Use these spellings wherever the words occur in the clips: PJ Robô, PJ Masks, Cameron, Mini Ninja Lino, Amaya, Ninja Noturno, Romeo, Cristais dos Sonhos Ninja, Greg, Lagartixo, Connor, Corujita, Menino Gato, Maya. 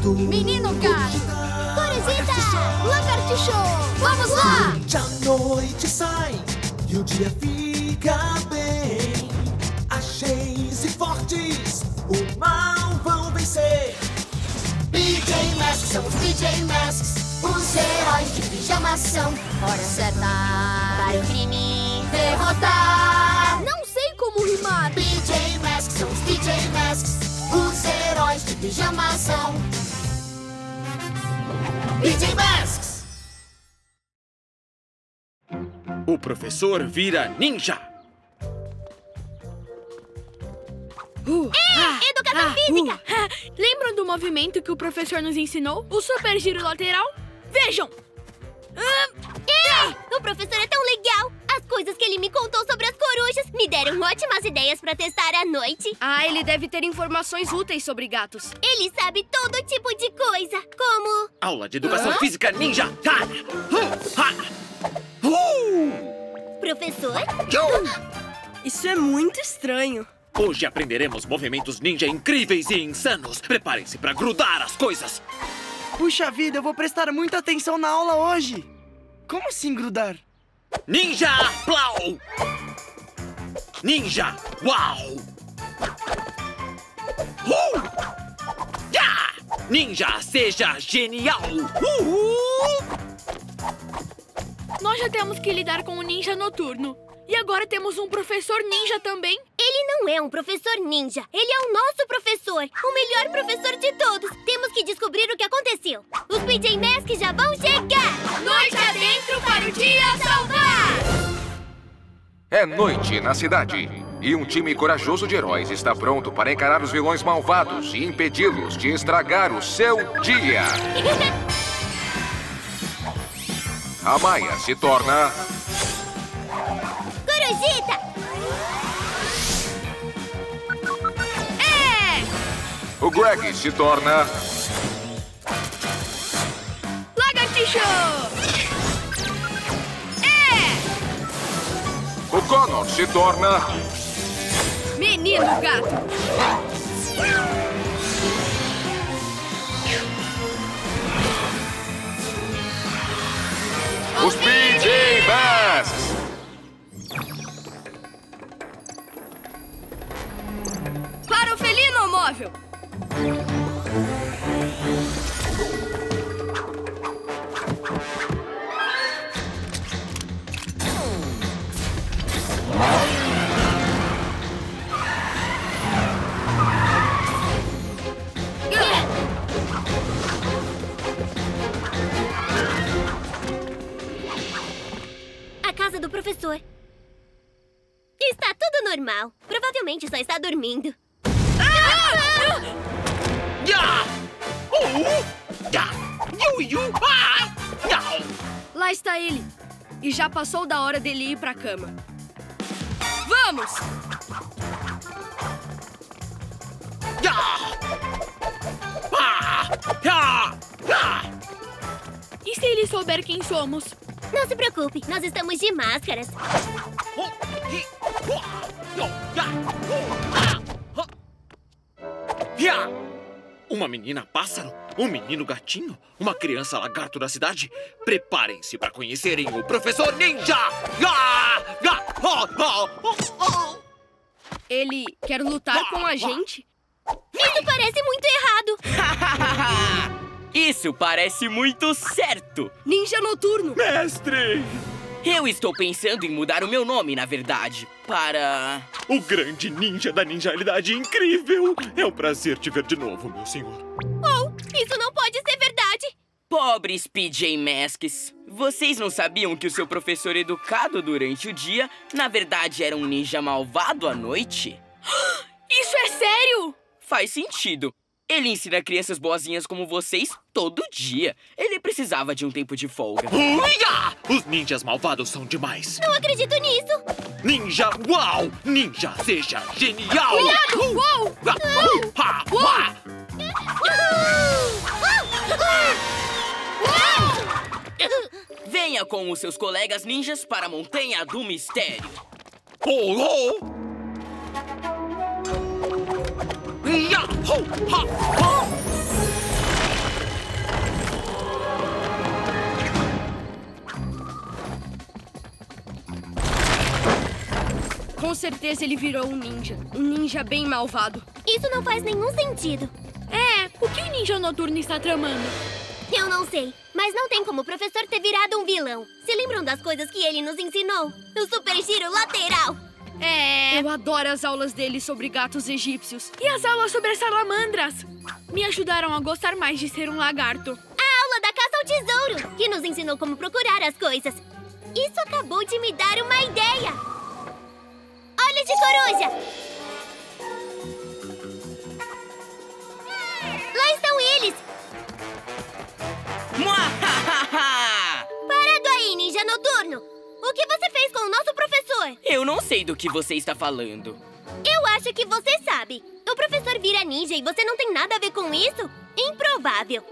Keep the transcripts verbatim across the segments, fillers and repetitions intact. Gato, Menino Gato, Corujita, Lagartixo. Vamos lá! A noite sai e o dia fica bem. Achei-se fortes, o mal vão vencer. P J Masks, são os P J Masks, os heróis de pijamação. Hora certa para o crime derrotar. Não sei como rimar. P J Masks, são os P J Masks, os heróis de pijamação. P J Masks! O professor vira ninja. Uh, Ei, ah, educador ah, física! Uh. Lembram do movimento que o professor nos ensinou? O super giro lateral? Vejam! Ah. Ei, ah. O professor é tão legal! As coisas que ele me contou sobre as corujas me deram ótimas ideias pra testar à noite. Ah, ele deve ter informações úteis sobre gatos. Ele sabe todo tipo de coisa, como... Aula de Educação ah? Física Ninja! Uh! Professor? Isso é muito estranho. Hoje aprenderemos movimentos ninja incríveis e insanos. Preparem-se pra grudar as coisas. Puxa vida, eu vou prestar muita atenção na aula hoje. Como assim grudar? Ninja Plau! Ninja Uau! Uh! Yeah! Ninja seja genial! Uhul! Nós já temos que lidar com o Ninja Noturno. E agora temos um professor ninja também. Ele não é um professor ninja. Ele é o nosso professor. O melhor professor de todos. Temos que descobrir o que aconteceu. Os P J Masks já vão chegar. Noite adentro para o dia salvar. É noite na cidade. E um time corajoso de heróis está pronto para encarar os vilões malvados e impedi-los de estragar o seu dia. A Maya se torna... Corujita! É! O Greg se torna... Lagartixo! É! O Connor se torna... Menino Gato! Os P J Masks! Para o felino móvel! A casa do professor. Está tudo normal. Provavelmente só está dormindo. Lá está ele. E já passou da hora dele ir pra cama. Vamos! E se ele souber quem somos? Não se preocupe, nós estamos de máscaras. Uma menina pássaro, um menino gatinho, uma criança lagarto da cidade. Preparem-se para conhecerem o professor ninja! Ele quer lutar com a gente? Isso parece muito errado! Isso parece muito certo! Ninja Noturno! Mestre! Eu estou pensando em mudar o meu nome, na verdade, para... O grande ninja da ninjalidade incrível! É um prazer te ver de novo, meu senhor. Oh, isso não pode ser verdade! Pobres P J Masks! Vocês não sabiam que o seu professor educado durante o dia, na verdade, era um ninja malvado à noite? Isso é sério? Faz sentido. Ele ensina crianças boazinhas como vocês todo dia. Ele precisava de um tempo de folga. Uia! Os ninjas malvados são demais. Não acredito nisso. Ninja Uau! Ninja seja genial! Cuidado! Uou! Venha com os seus colegas ninjas para a Montanha do Mistério. Oh, oh. Yahoo! Ha! Ha! Com certeza ele virou um ninja. Um ninja bem malvado. Isso não faz nenhum sentido. É, o que o Ninja Noturno está tramando? Eu não sei, mas não tem como o professor ter virado um vilão. Se lembram das coisas que ele nos ensinou? O super giro lateral. É... Eu adoro as aulas dele sobre gatos egípcios. E as aulas sobre as salamandras. Me ajudaram a gostar mais de ser um lagarto. A aula da caça ao tesouro, que nos ensinou como procurar as coisas. Isso acabou de me dar uma ideia. Olhos de coruja. Lá estão eles! Parado aí, Ninja Noturno! O que você fez com o nosso professor? Eu não sei do que você está falando. Eu acho que você sabe. O professor vira ninja e você não tem nada a ver com isso? Improvável.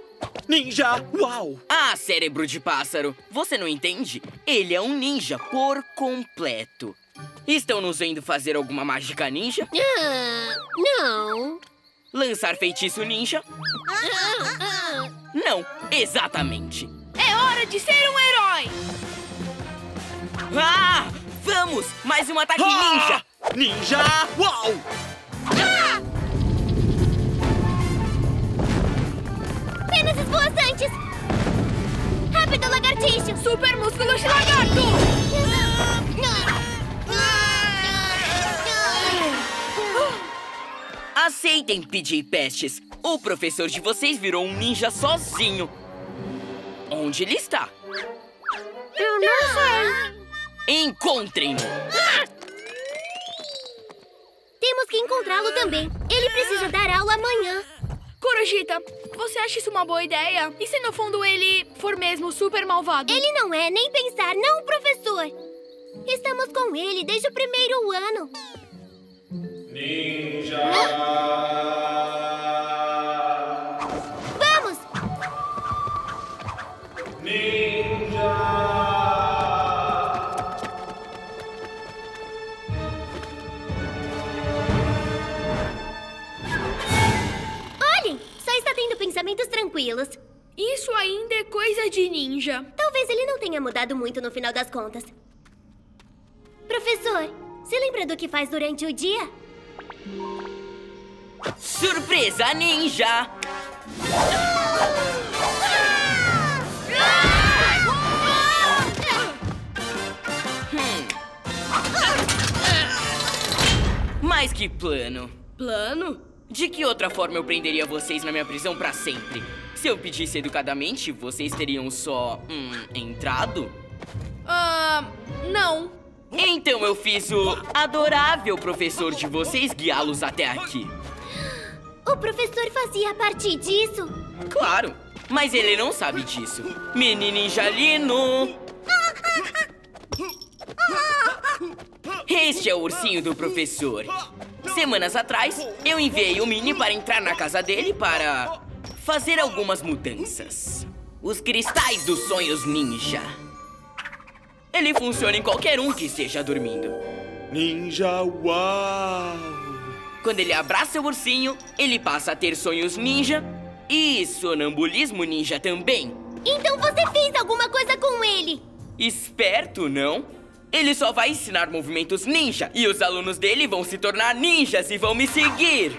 Ninja! Uau! Ah, cérebro de pássaro! Você não entende? Ele é um ninja por completo. Estão nos vendo fazer alguma mágica ninja? Ah, não... Lançar feitiço ninja? Uh, uh, uh. Não, exatamente. É hora de ser um herói! Ah! Vamos! Mais um ataque ah! ninja! Ninja! Uau! Ah! Penas esvoaçantes! Rápido, lagartixo! Super músculo de lagarto! Ah! Aceitem, P J Pestes. O professor de vocês virou um ninja sozinho. Onde ele está? Eu não sei. Encontrem-no. Ah! Temos que encontrá-lo também. Ele precisa dar aula amanhã. Corujita, você acha isso uma boa ideia? E se no fundo ele for mesmo super malvado? Ele não é, nem pensar, não, professor. Estamos com ele desde o primeiro ano. Ninja! Ah! Vamos! Ninja! Olhem! Só está tendo pensamentos tranquilos. Isso ainda é coisa de ninja. Talvez ele não tenha mudado muito no final das contas. Professor, você lembra do que faz durante o dia? Surpresa ninja! Hum. Mas que plano? Plano? De que outra forma eu prenderia vocês na minha prisão pra sempre? Se eu pedisse educadamente, vocês teriam só... Hum, entrado? Ah, uh, não. Então eu fiz o adorável professor de vocês guiá-los até aqui. O professor fazia parte disso? Claro, mas ele não sabe disso. Mini Ninja Lino! Este é o ursinho do professor. Semanas atrás, eu enviei o Mini para entrar na casa dele para fazer algumas mudanças. Os Cristais dos Sonhos Ninja. Ele funciona em qualquer um que esteja dormindo. Ninja, uau! Quando ele abraça o ursinho, ele passa a ter sonhos ninja e sonambulismo ninja também. Então você fez alguma coisa com ele? Esperto, não? Ele só vai ensinar movimentos ninja e os alunos dele vão se tornar ninjas e vão me seguir.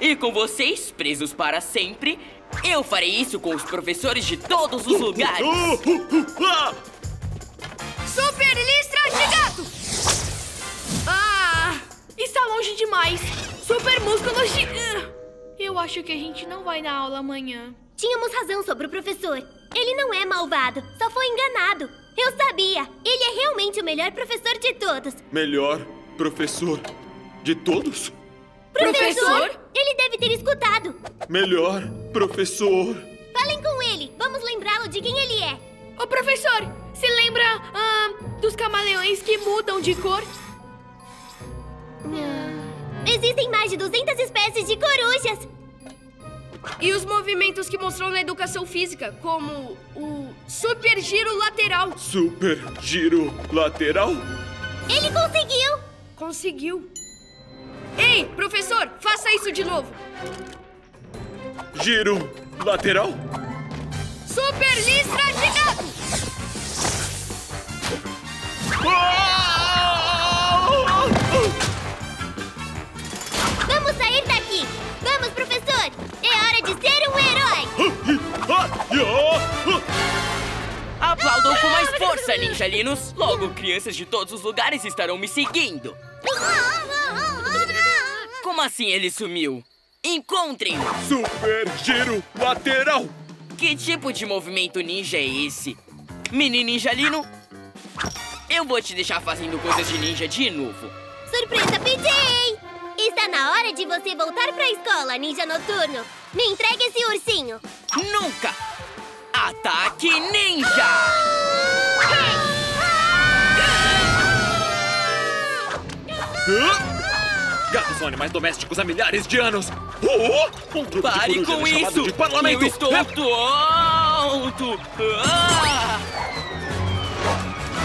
E com vocês, presos para sempre, eu farei isso com os professores de todos os lugares. Super listra de gato! Ah, está longe demais. Super músculos de... Eu acho que a gente não vai dar aula amanhã. Tínhamos razão sobre o professor. Ele não é malvado, só foi enganado. Eu sabia, ele é realmente o melhor professor de todos. Melhor professor de todos? Professor? Professor? Ele deve ter escutado. Melhor professor. Falem com ele. Vamos lembrá-lo de quem ele é. Ô, professor, se lembra ah, dos camaleões que mudam de cor? Ah. Existem mais de duzentas espécies de corujas. E os movimentos que mostrou na educação física, como o super giro lateral. Super giro lateral? Ele conseguiu. Conseguiu. Ei, professor, faça isso de novo. Giro lateral? Super listra de gato! Ah! Força, Ninja Linos! Logo, crianças de todos os lugares estarão me seguindo! Como assim ele sumiu? Encontrem-o! Super giro lateral! Que tipo de movimento ninja é esse? Mini Ninja Lino, eu vou te deixar fazendo coisas de ninja de novo. Surpresa, P J! Está na hora de você voltar pra escola, Ninja Noturno. Me entregue esse ursinho. Nunca! Ataque ninja! Ah! Ah! Gatos são animais domésticos há milhares de anos. Oh! Um grupo Pare de com isso! De parlamento. Eu estou é... tonto! Ah!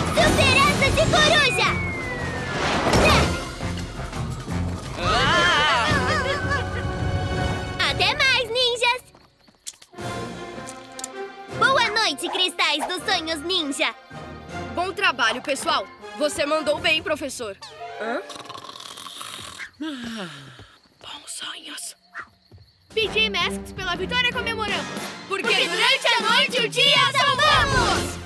Superança de coruja! Ah! Até mais, ninjas! Boa noite, Cristais dos Sonhos Ninja! Bom trabalho, pessoal! Você mandou bem, professor! Hã? Ah, bons sonhos! P J Masks, pela vitória comemoramos! Porque, Porque durante a noite o dia salvamos!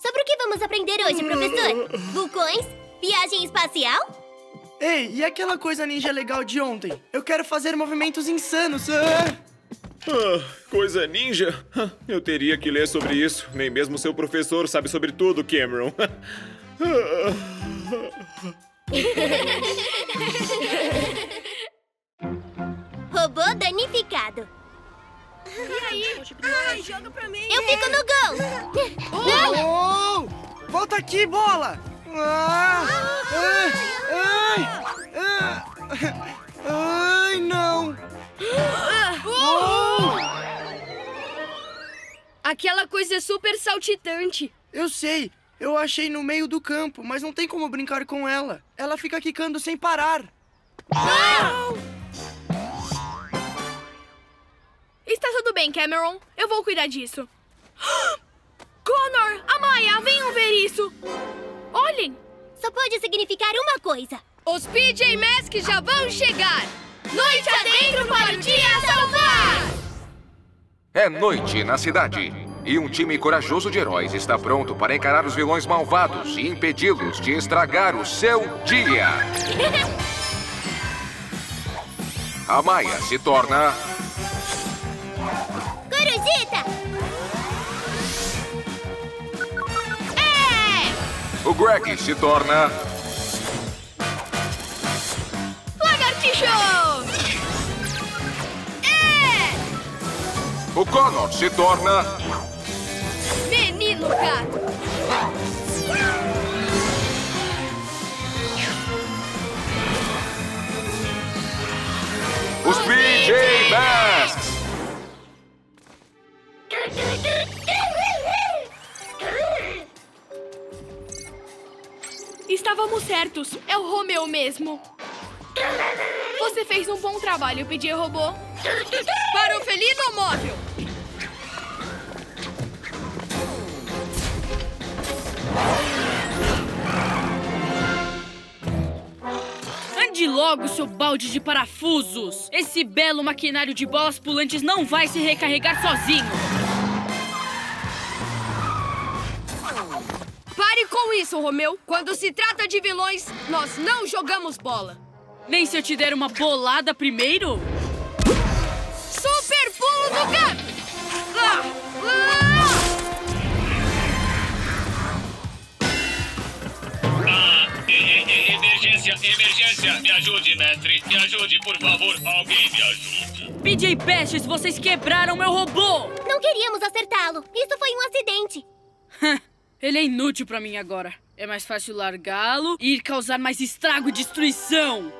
Sobre o que vamos aprender hoje, professor? Vulcões? Viagem espacial? Ei, e aquela coisa ninja legal de ontem? Eu quero fazer movimentos insanos. Ah, ah coisa ninja? Eu teria que ler sobre isso. Nem mesmo seu professor sabe sobre tudo, Cameron. Robô danificado. E aí? Ai, joga pra mim. Eu fico no gol. Oh, oh, volta aqui, bola. Ah, ai, ai, ai, ai, não. Oh. Aquela coisa é super saltitante. Eu sei. Eu achei no meio do campo, mas não tem como brincar com ela. Ela fica quicando sem parar. Ah! Está tudo bem, Cameron. Eu vou cuidar disso. Connor! Amaya, venham ver isso! Olhem! Só pode significar uma coisa. Os P J Masks já vão chegar! Noite adentro para o dia salvar! É noite na cidade. E um time corajoso de heróis está pronto para encarar os vilões malvados e impedi-los de estragar o seu dia. Amaya se torna... Corujita! É! O Greg se torna... Lagartixo! É! O Connor se torna... Menino Gato! Os P J Masks! Estávamos certos, é o Romeo mesmo. Você fez um bom trabalho, P J Robô. Para o felino móvel. Ande logo, seu balde de parafusos. Esse belo maquinário de bolas pulantes não vai se recarregar sozinho. Pare com isso, Romeu. Quando se trata de vilões, nós não jogamos bola. Nem se eu te der uma bolada primeiro? Super pulo do gato! Ah! Ah! Emergência, emergência! Me ajude, mestre. Me ajude, por favor. Alguém me ajude. P J Pestes, vocês quebraram meu robô! Não queríamos acertá-lo. Isso foi um acidente. Ele é inútil pra mim agora. É mais fácil largá-lo e ir causar mais estrago e destruição.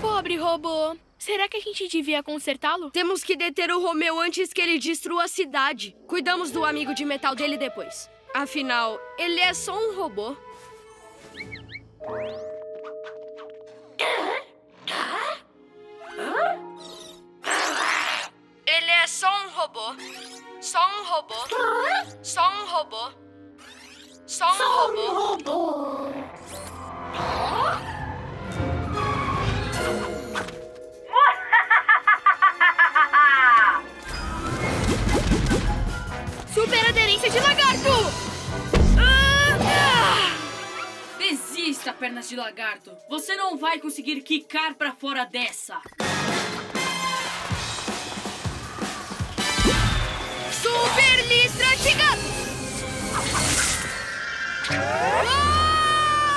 Pobre robô. Será que a gente devia consertá-lo? Temos que deter o Romeo antes que ele destrua a cidade. Cuidamos do amigo de metal dele depois. Afinal, ele é só um robô. Ele é só um robô. Só um robô. Só um robô. Só um robô. de lagarto. Você não vai conseguir quicar pra fora dessa. Super Listra de gato!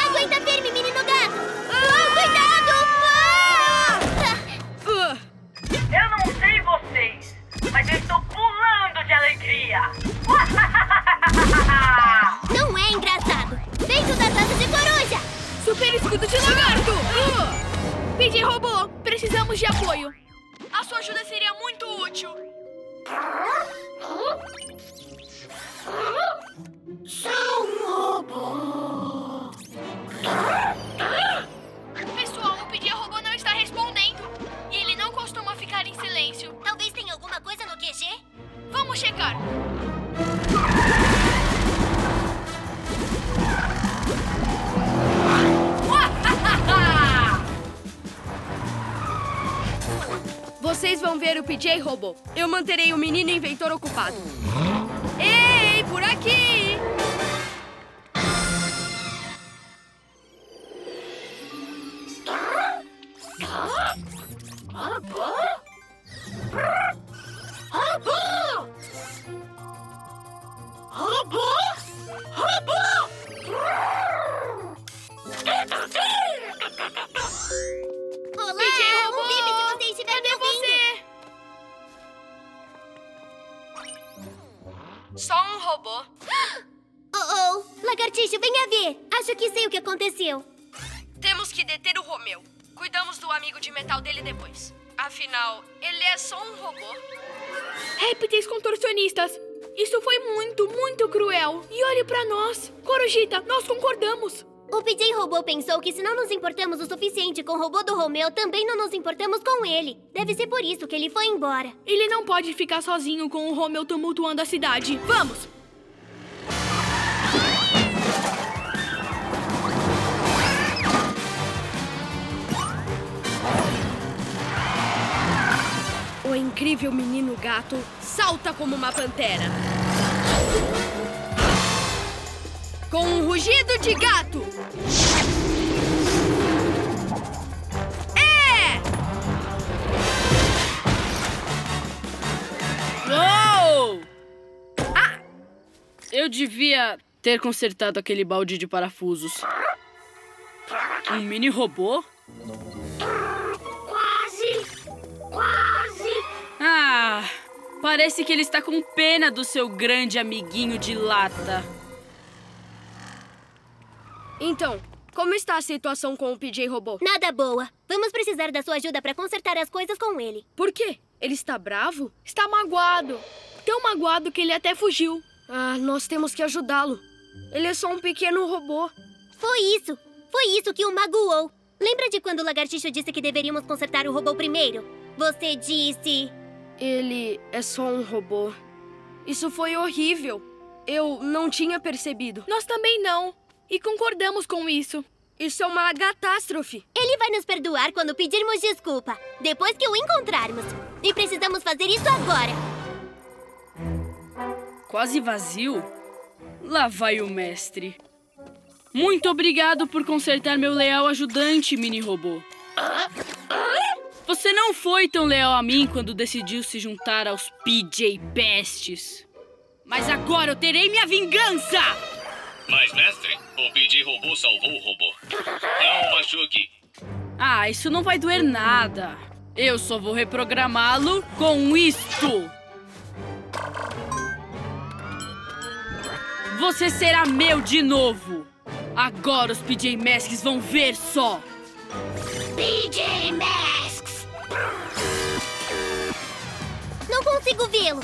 Aguenta firme, menino gato! Oh, cuidado! Oh! Uh. Eu não sei vocês, mas eu estou pulando de alegria! Não é engraçado! Feito da taça de coruja! Super escudo de lagarto! Uh. P J Robô, precisamos de apoio! A sua ajuda seria muito útil! Sou um robô! Pessoal, o P J Robô não está respondendo. E ele não costuma ficar em silêncio. Talvez tenha alguma coisa no Q G? Vamos checar. Vocês vão ver o P J Robô. Eu manterei o menino inventor ocupado. Ei, por aqui! Robô? Robô? Robô? Robô? Olá, P J Robô! Vive se você estiver me ouvindo! Só um robô. Oh, oh! Lagartixo, venha ver! Acho que sei o que aconteceu. Temos que deter o Romeo. Cuidamos do amigo de metal dele depois. Afinal, ele é só um robô. Répteis contorcionistas! Isso foi muito, muito cruel. E olhe pra nós. Corujita, nós concordamos. O P J Robô pensou que se não nos importamos o suficiente com o robô do Romeo, também não nos importamos com ele. Deve ser por isso que ele foi embora. Ele não pode ficar sozinho com o Romeo tumultuando a cidade. Vamos! O incrível menino gato salta como uma pantera. Com um rugido de gato. É! Uou! Ah! Eu devia ter consertado aquele balde de parafusos. Um mini robô? Quase! Quase! Ah, parece que ele está com pena do seu grande amiguinho de lata. Então, como está a situação com o P J Robô? Nada boa. Vamos precisar da sua ajuda para consertar as coisas com ele. Por quê? Ele está bravo? Está magoado. Tão magoado que ele até fugiu. Ah, nós temos que ajudá-lo. Ele é só um pequeno robô. Foi isso. Foi isso que o magoou. Lembra de quando o Lagartixo disse que deveríamos consertar o robô primeiro? Você disse... Ele é só um robô. Isso foi horrível. Eu não tinha percebido. Nós também não. E concordamos com isso. Isso é uma catástrofe. Ele vai nos perdoar quando pedirmos desculpa. Depois que o encontrarmos. E precisamos fazer isso agora. Quase vazio? Lá vai o mestre. Muito obrigado por consertar meu leal ajudante, mini robô. Ah? Ah? Você não foi tão leal a mim quando decidiu se juntar aos P J Pestes. Mas agora eu terei minha vingança! Mas, mestre, o P J Robô salvou o robô. Não machuque. Ah, isso não vai doer nada. Eu só vou reprogramá-lo com isto. Você será meu de novo. Agora os P J Masks vão ver só. P J Masks! Não consigo vê-lo.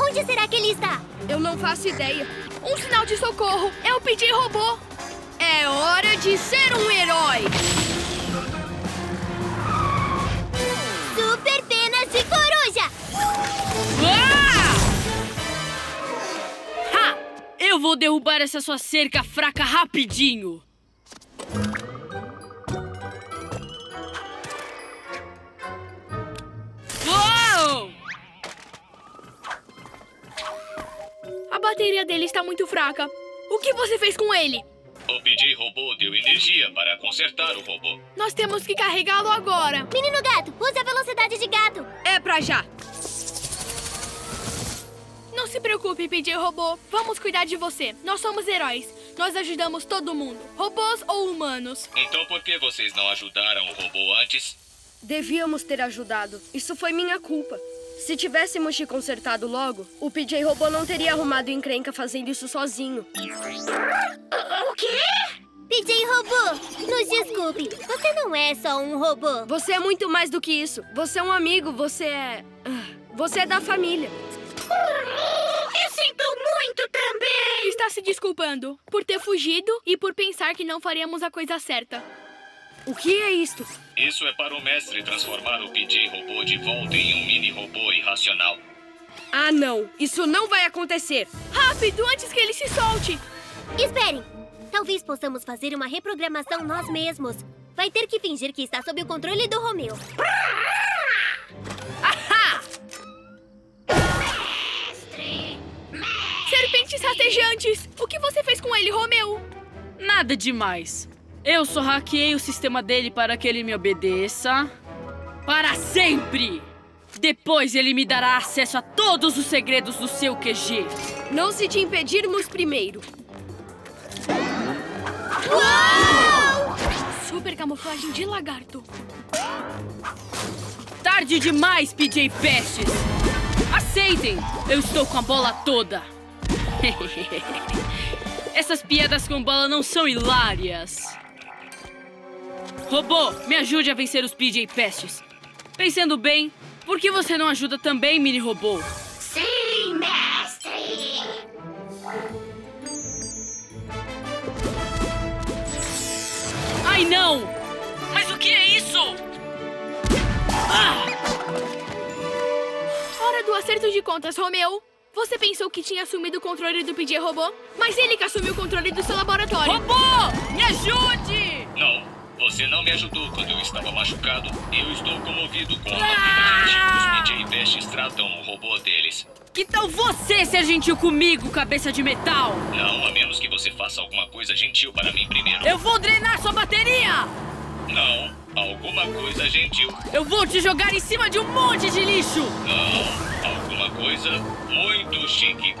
Onde será que ele está? Eu não faço ideia. Um sinal de socorro. É o P J Robô. É hora de ser um herói. Super penas de coruja. Ah! Ha! Eu vou derrubar essa sua cerca fraca rapidinho. A bateria dele está muito fraca. O que você fez com ele? O P J Robô deu energia para consertar o robô. Nós temos que carregá-lo agora. Menino Gato, use a velocidade de gato. É pra já. Não se preocupe, P J Robô. Vamos cuidar de você. Nós somos heróis. Nós ajudamos todo mundo, robôs ou humanos. Então por que vocês não ajudaram o robô antes? Devíamos ter ajudado. Isso foi minha culpa. Se tivéssemos te consertado logo, o P J Robô não teria arrumado encrenca fazendo isso sozinho. O quê? P J Robô, nos desculpe. Você não é só um robô. Você é muito mais do que isso. Você é um amigo, você é... Você é da família. Eu sinto muito também. Está se desculpando por ter fugido e por pensar que não faríamos a coisa certa. O que é isto? Isso é para o mestre transformar o P J Robô de volta em um mini-robô irracional. Ah, não! Isso não vai acontecer! Rápido, antes que ele se solte! Esperem! Talvez possamos fazer uma reprogramação nós mesmos. Vai ter que fingir que está sob o controle do Romeo. Ahá! Mestre! Mestre! Serpentes rastejantes! O que você fez com ele, Romeo? Nada demais. Eu só hackeei o sistema dele para que ele me obedeça... para sempre! Depois ele me dará acesso a todos os segredos do seu Q G. Não se te impedirmos primeiro. Uau! Super camuflagem de lagarto. Tarde demais, P J Pestes! Aceitem! Eu estou com a bola toda. Essas piadas com bola não são hilárias. Robô, me ajude a vencer os P J Pestes. Pensando bem, por que você não ajuda também, mini-robô? Sim, mestre! Ai, não! Mas o que é isso? Ah! Hora do acerto de contas, Romeo. Você pensou que tinha assumido o controle do P J Robô? Mas ele que assumiu o controle do seu laboratório. Robô, me ajude! Não. Você não me ajudou quando eu estava machucado. Eu estou comovido com a habilidade que os P J Pestes tratam o robô deles. Que tal você ser gentil comigo, cabeça de metal? Não, a menos que você faça alguma coisa gentil para mim primeiro. Eu vou drenar sua bateria! Não, alguma coisa gentil. Eu vou te jogar em cima de um monte de lixo! Não, alguma coisa muito chique.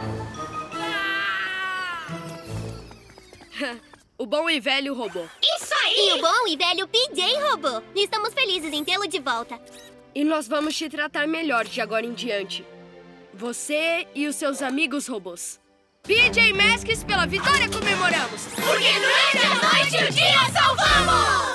Ah! O bom e velho robô. Isso aí! E o bom e velho P J Robô. Estamos felizes em tê-lo de volta. E nós vamos te tratar melhor de agora em diante. Você e os seus amigos robôs. P J Masks, pela vitória comemoramos! Porque durante a noite o dia salvamos!